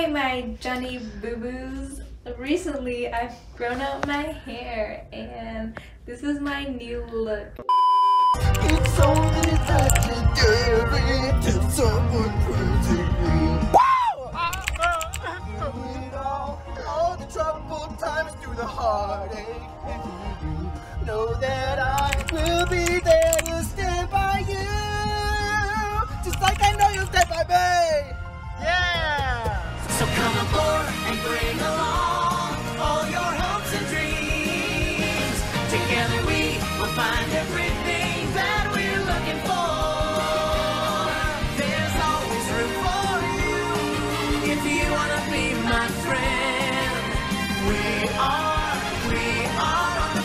Hi, my Johnny Boos. Recently, I've grown out my hair, and this is my new look. It's only that you gave it to someone pretty. Wow! All the troubled times through the heartache, and you know that I will be there to stand by you, just like I know you'll stand by me. Yeah! So come aboard and bring along all your hopes and dreams. Together we will find everything that we're looking for. There's always room for you if you want to be my friend. We are on the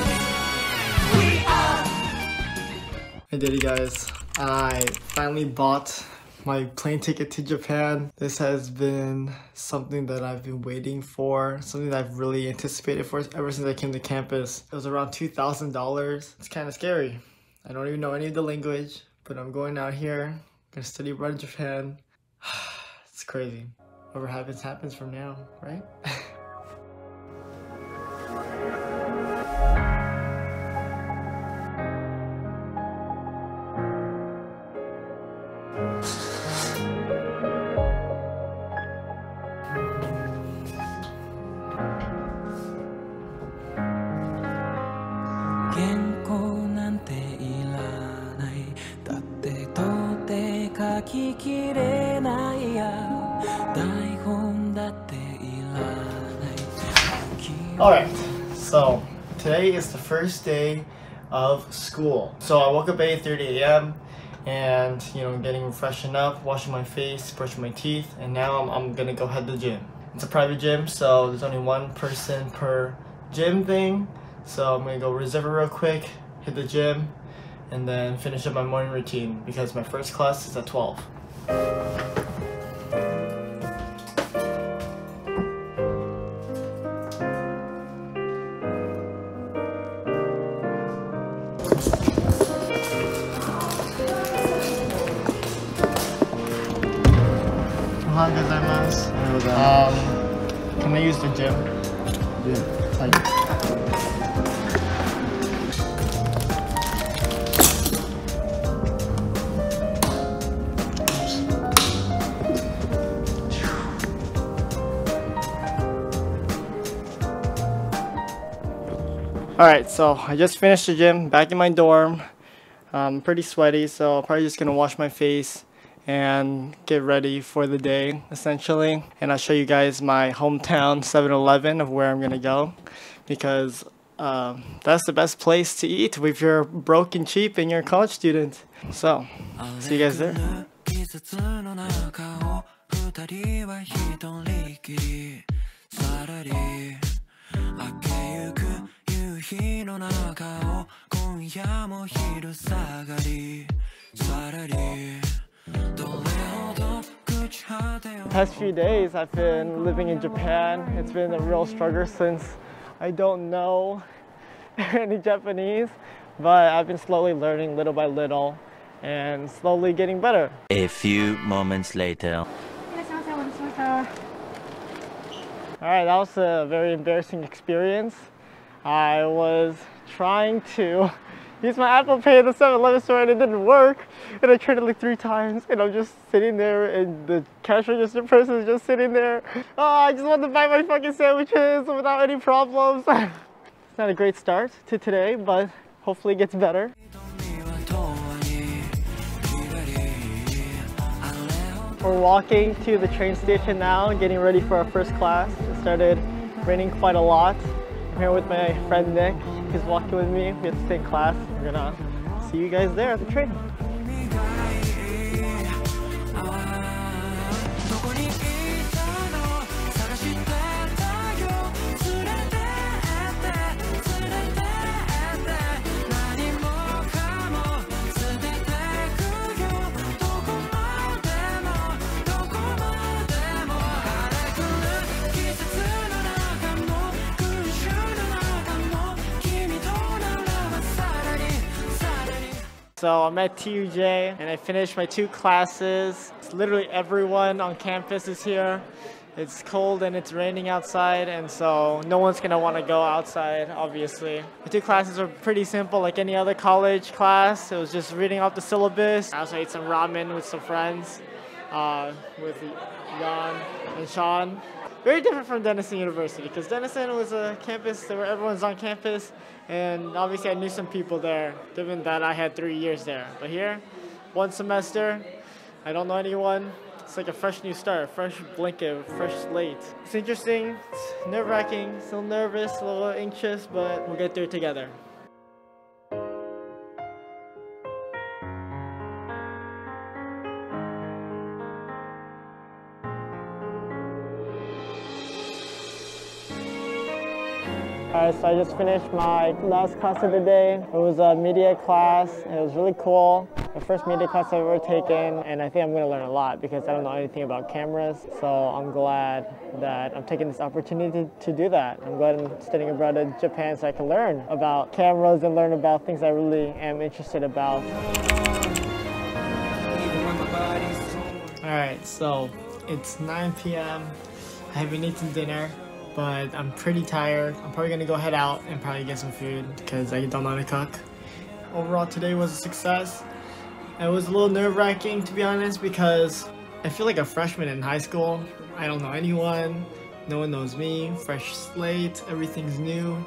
cruise. We are. I did it, guys. I finally bought my plane ticket to Japan. This has been something that I've been waiting for, something that I've really anticipated for ever since I came to campus. It was around $2,000. It's kind of scary. I don't even know any of the language, but I'm going out here. I'm gonna study abroad in Japan. It's crazy. Whatever happens, happens from now, right? Alright, so today is the first day of school. So I woke up at 8:30 a.m. and, you know, getting freshened up, washing my face, brushing my teeth, and now I'm gonna go head to the gym. It's a private gym, so there's only one person per gym thing. So I'm gonna go reserve it real quick, hit the gym, and then finish up my morning routine because my first class is at 12. Can I use the gym? Yeah. Alright, so I just finished the gym, back in my dorm. I'm pretty sweaty, so I'm probably just gonna wash my face and get ready for the day, essentially. And I'll show you guys my hometown 7-Eleven of where I'm gonna go, because that's the best place to eat if you're broke and cheap and you're a college student. So, see you guys there. The past few days I've been living in Japan. It's been a real struggle since I don't know any Japanese, but I've been slowly learning little by little and slowly getting better. A few moments later. Alright, that was a very embarrassing experience. I was trying to use my Apple Pay at the 7-Eleven store and it didn't work, and I tried it like 3 times, and I'm just sitting there and the cash register person is just sitting there. Oh, I just want to buy my fucking sandwiches without any problems. It's not a great start to today, but hopefully it gets better. We're walking to the train station now, getting ready for our first class. It started raining quite a lot. I'm here with my friend Nick. He's walking with me. We have the same class. We're gonna see you guys there at the train. So I'm at TUJ and I finished my 2 classes. It's literally everyone on campus is here. It's cold and it's raining outside, and so no one's going to want to go outside, obviously. The two classes were pretty simple, like any other college class. It was just reading off the syllabus. I also ate some ramen with some friends, with Jan and Sean. Very different from Denison University, because Denison was a campus where everyone's on campus, and obviously I knew some people there, given that I had 3 years there. But here, one semester, I don't know anyone. It's like a fresh new start, fresh blanket, fresh slate. It's interesting, it's nerve-wracking, still nervous, a little anxious, but we'll get through it together. Alright, so I just finished my last class of the day. It was a media class, it was really cool. The first media class I've ever taken, and I think I'm going to learn a lot because I don't know anything about cameras, so I'm glad that I'm taking this opportunity to do that. I'm glad I'm studying abroad in Japan so I can learn about cameras and learn about things I really am interested about. Alright, so it's 9 p.m. I haven't eaten dinner, but I'm pretty tired. I'm probably going to go head out and probably get some food because I don't know how to cook. Overall, today was a success. It was a little nerve-wracking, to be honest, because I feel like a freshman in high school. I don't know anyone, no one knows me, fresh slate, everything's new.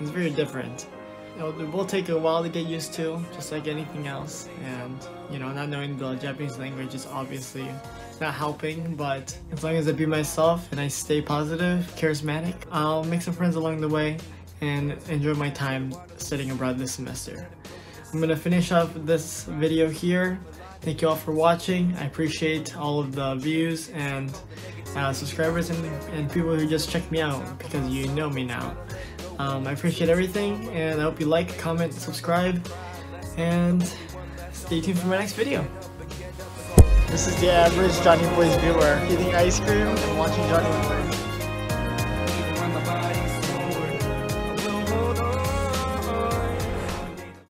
It's very different. It will take a while to get used to, just like anything else. And, you know, not knowing the Japanese language is obviously not helping, but as long as I be myself and I stay positive, charismatic, I'll make some friends along the way and enjoy my time studying abroad this semester. I'm going to finish up this video here. Thank you all for watching. I appreciate all of the views and subscribers and people who just checked me out because you know me now. I appreciate everything, and I hope you like, comment, subscribe, and stay tuned for my next video. This is the average Johnny Boos viewer, eating ice cream and watching Johnny Boos.